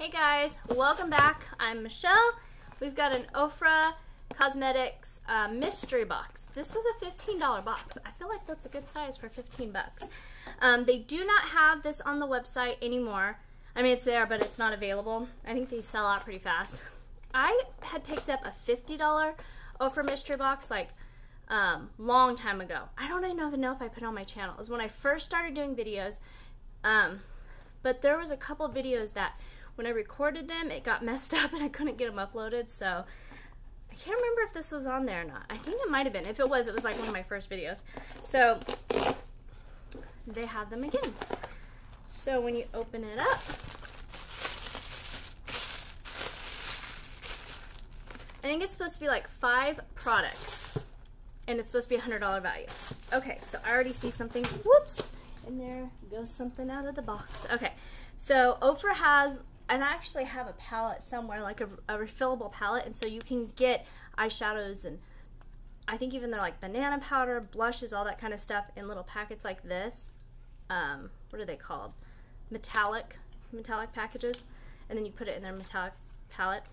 Hey guys, welcome back. I'm Michelle. We've got an Ofra Cosmetics mystery box. This was a $15 box. I feel like that's a good size for 15 bucks. They do not have this on the website anymore. I mean, it's there, but it's not available. I think these sell out pretty fast. I had picked up a $50 Ofra mystery box like long time ago. I don't even know if I put it on my channel. It was when I first started doing videos, but there was a couple of videos that when I recorded them, it got messed up and I couldn't get them uploaded, so I can't remember if this was on there or not. I think it might have been. If it was like one of my first videos. So they have them again. So when you open it up, I think it's supposed to be like 5 products, and it's supposed to be $100 value. Okay, so I already see something. Whoops! And there goes something out of the box. Okay, so Ofra has, and I actually have a palette somewhere, like a refillable palette, and so you can get eyeshadows, and I think even they're like banana powder, blushes, all that kind of stuff in little packets like this. What are they called? Metallic packages, and then you put it in their metallic palette.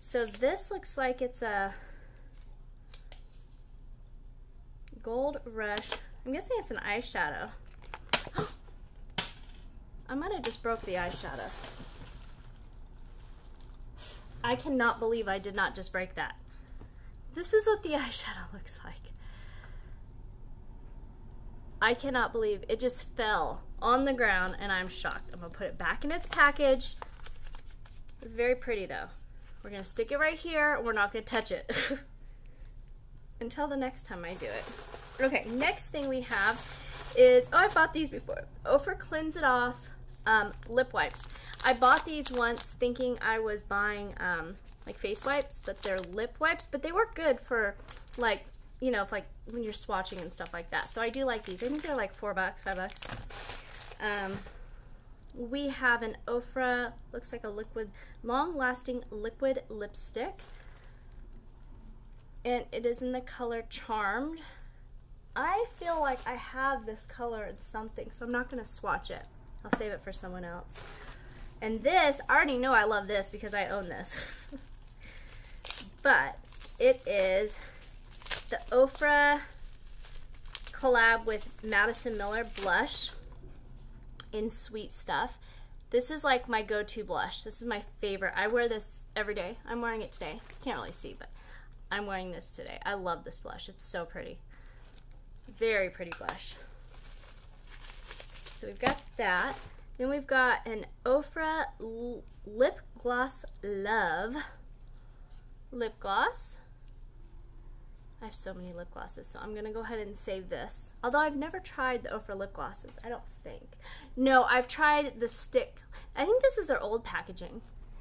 So this looks like it's a Gold Rush. I'm guessing it's an eyeshadow. I might have just broke the eyeshadow. I cannot believe I did not just break that. This is what the eyeshadow looks like. I cannot believe it just fell on the ground, and I'm shocked. I'm gonna put it back in its package. It's very pretty though. We're gonna stick it right here, and we're not gonna touch it. Until the next time I do it. Okay, next thing we have is, oh, I bought these before. Ofra Cleanse It Off lip wipes. I bought these once thinking I was buying like face wipes, but they're lip wipes, but they work good for like, you know, if like when you're swatching and stuff like that. So I do like these. I think they're like $4, $5. We have an Ofra, looks like a liquid, long-lasting liquid lipstick, and it is in the color Charmed. I feel like I have this color in something, so I'm not going to swatch it. I'll save it for someone else. And this, I already know I love this because I own this. But it is the Ofra collab with Madison Miller blush in Sweet Stuff. This is like my go-to blush. This is my favorite. I wear this every day. I'm wearing it today. Can't really see, but I'm wearing this today. I love this blush. It's so pretty. Very pretty blush. So we've got that. Then we've got an Ofra Lip Gloss Love lip gloss. I have so many lip glosses, so I'm going to go ahead and save this. Although I've never tried the Ofra lip glosses, I don't think. No, I've tried the stick. I think this is their old packaging,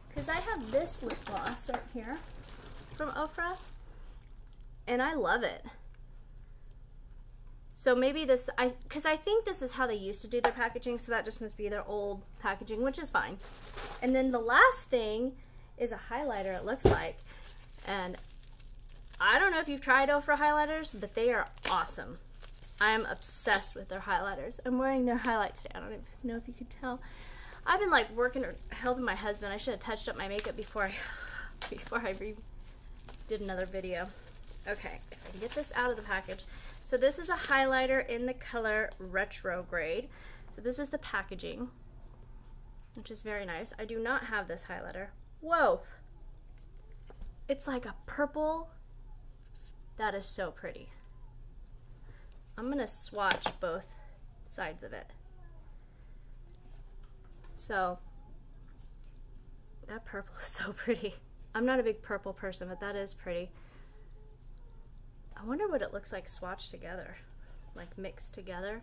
because I have this lip gloss right here from Ofra, and I love it. So maybe this, because I think this is how they used to do their packaging, so that just must be their old packaging, which is fine. And then the last thing is a highlighter, it looks like. And I don't know if you've tried Ofra highlighters, but they are awesome. I am obsessed with their highlighters. I'm wearing their highlight today. I don't even know if you could tell. I've been like working or helping my husband. I should have touched up my makeup before I did another video. Okay, if I can get this out of the package. So this is a highlighter in the color Retrograde. So this is the packaging, which is very nice. I do not have this highlighter. Whoa! It's like a purple. That is so pretty. I'm going to swatch both sides of it. So, that purple is so pretty. I'm not a big purple person, but that is pretty. I wonder what it looks like swatched together, like mixed together.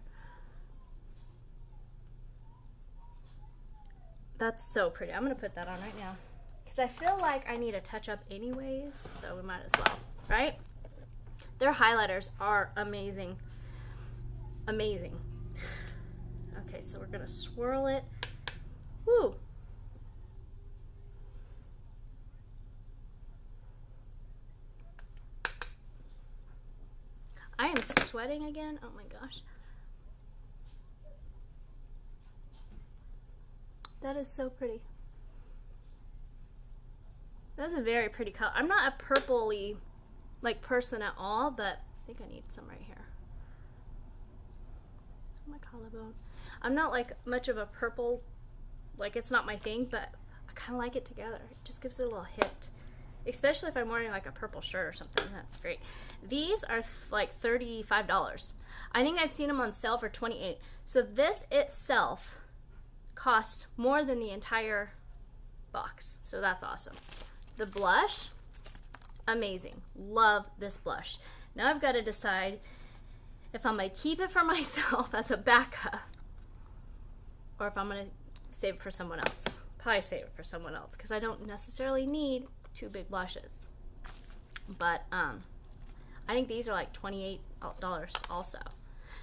That's so pretty. I'm going to put that on right now, because I feel like I need a touch up anyways, so we might as well, right? Their highlighters are amazing. Amazing. Okay, so we're gonna swirl it. Woo! I am sweating again. Oh my gosh. That is so pretty. That's a very pretty color. I'm not a purpley like person at all, but I think I need some right here. My collarbone. I'm not like much of a purple, like it's not my thing, but I kind of like it together. It just gives it a little hit, especially if I'm wearing like a purple shirt or something. That's great. These are like $35. I think I've seen them on sale for $28. So this itself costs more than the entire box. So that's awesome. The blush, amazing. Love this blush. Now I've got to decide if I'm going to keep it for myself as a backup or if I'm going to save it for someone else. Probably save it for someone else because I don't necessarily need two big blushes. But I think these are like $28 also.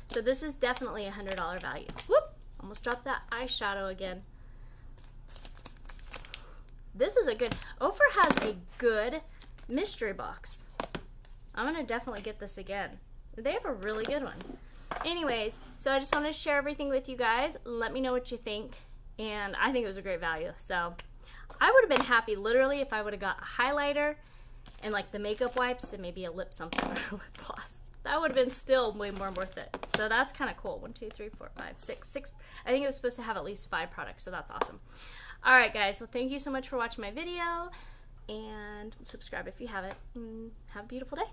So this is definitely a $100 value. Whoop! Almost dropped that eyeshadow again. This is a good... Ofra has a good mystery box. I'm going to definitely get this again. They have a really good one. Anyways, so I just wanted to share everything with you guys. Let me know what you think. And I think it was a great value. So I would have been happy literally if I would have got a highlighter and like the makeup wipes and maybe a lip something or a lip gloss. That would have been still way more worth it. So that's kind of cool. 1, 2, 3, 4, 5, 6. I think it was supposed to have at least 5 products. So that's awesome. All right, guys. Well, thank you so much for watching my video. And subscribe if you haven't. And have a beautiful day.